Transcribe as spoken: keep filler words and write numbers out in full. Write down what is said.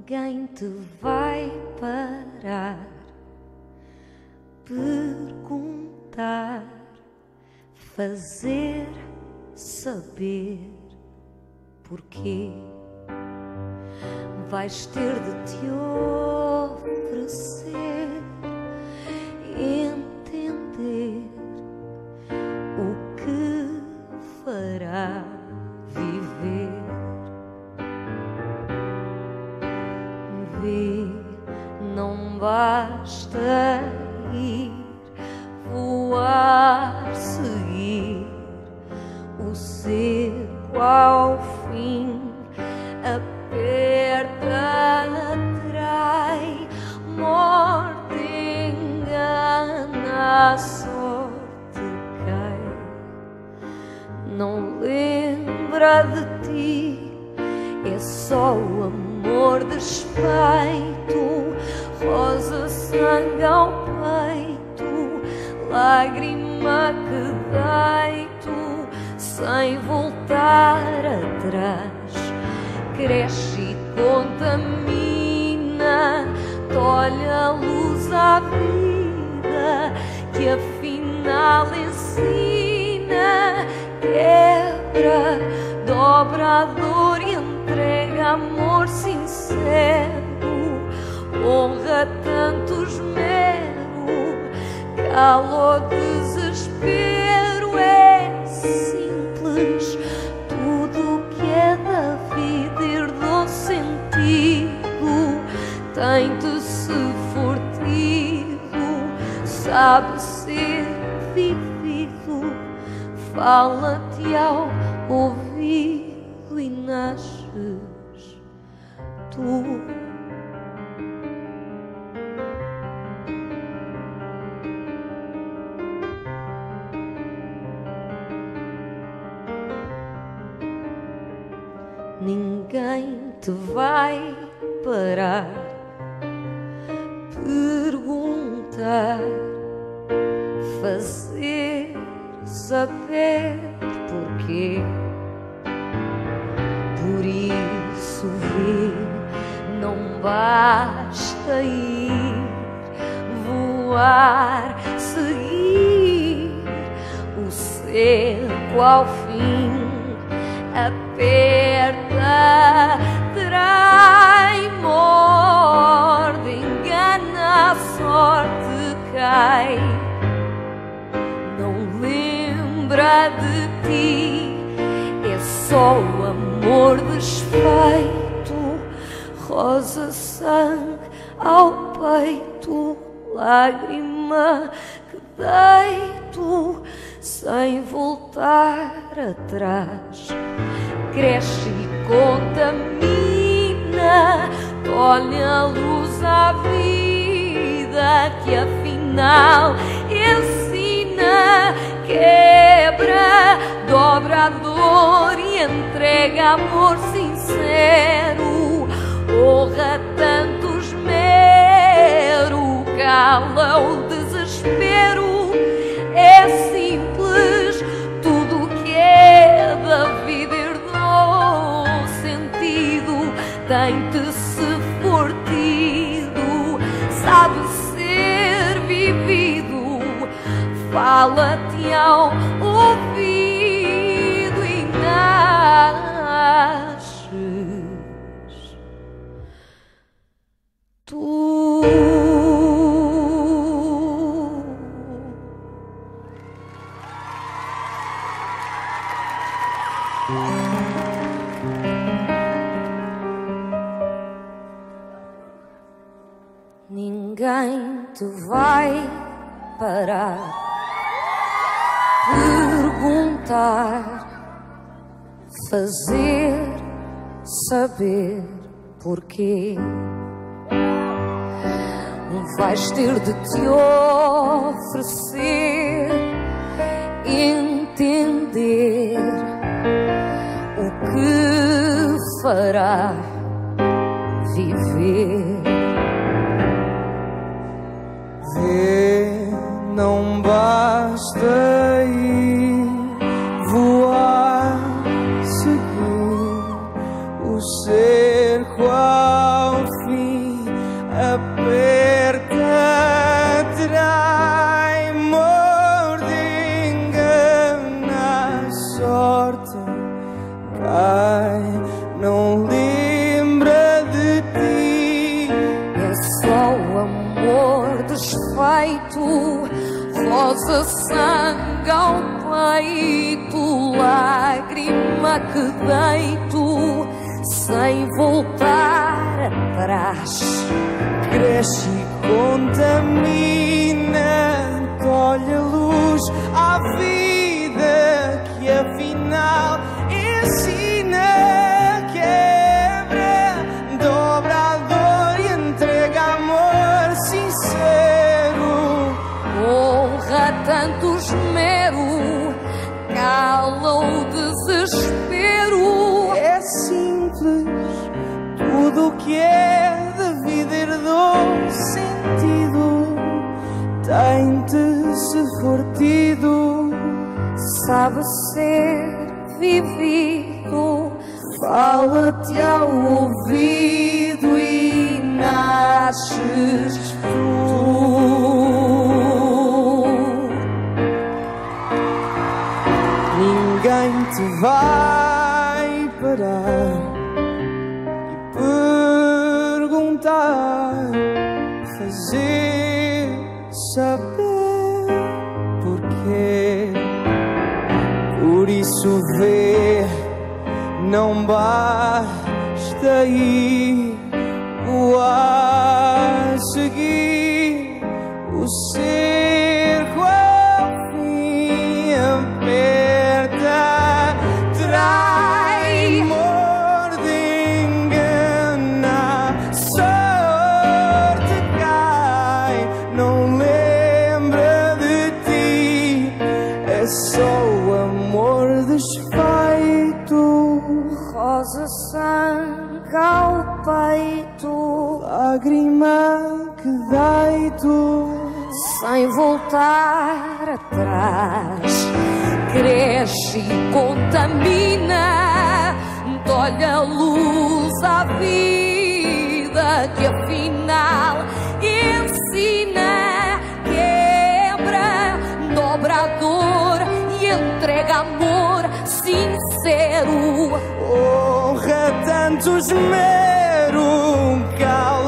ninguém te vai parar, perguntar, fazer saber porquê. Vais ter de te oferecer, entender o que fará viver. Vê, não basta ir, voar, seguir o cerco ao fim. Aperta, atrai, morde, engana, a sorte cai. Não lembra de ti, é só o amor desfeito, rosa, sangue ao peito, lágrima que deito, sem voltar atrás. Cresce e contamina, tolha a luz à vida, que afinal ensina, quebra, dobra a dor e entrega amor sincero, honra tantos mero, cala o desespero. É simples tudo o que é da vida, herdou sentido, tem-te-se furtido, sabe ser vivido, fala-te ao ouvido e nasces tu. Ninguém te vai parar, perguntar, fazer saber porquê. Por isso vê, não basta ir, voar, seguir o cerco ao fim. Aperta, trai, morde, engana, a sorte cai. Não lembra de ti, é só o amor desfeito, rosa, sangue ao peito, lágrima que deito, sem voltar atrás. Cresce e contamina, tolhe a luz à vida, que afinal ensina, quebra, dobra a dor e entrega amor sincero, honra tantos mero, cala o desespero. É simples tudo o que é da vida, herdou sentido, tem-te-se fortido, sabe ser vivido, fala-te ao ouvido e nasces tu. Ninguém te vai parar, perguntar, fazer saber porquê. Vais ter de te oferecer, entender o que fará viver. Vê, não basta ir, voar, seguir o cerco ao fim. peito, lágrima que deito sem voltar atrás. Cresce e contamina, colhe a luz à vida que afinal ensina, quebra, dobra a dor e entrega amor sincero. Honra tanto esmero, cala o desespero. É simples tudo o que é da vida, herdou sentido, tem-te se for tido, sabe ser vivido, fala-te ao ouvido e nasces tu. Ninguém te vai parar e perguntar, fazer saber porquê. Por isso vê, não basta ir o ar, seguir o cerco ao fim, aperta, trai, morde, engana, sorte cai, não lembra de ti, é só o amor desfeito. Rosa sangue ao peito, lágrima que deito sem voltar atrás. Cresce e contamina, dói a luz à vida que afinal ensina, quebra, dobra a dor, entrega amor sincero. Honra tanto esmero, calma.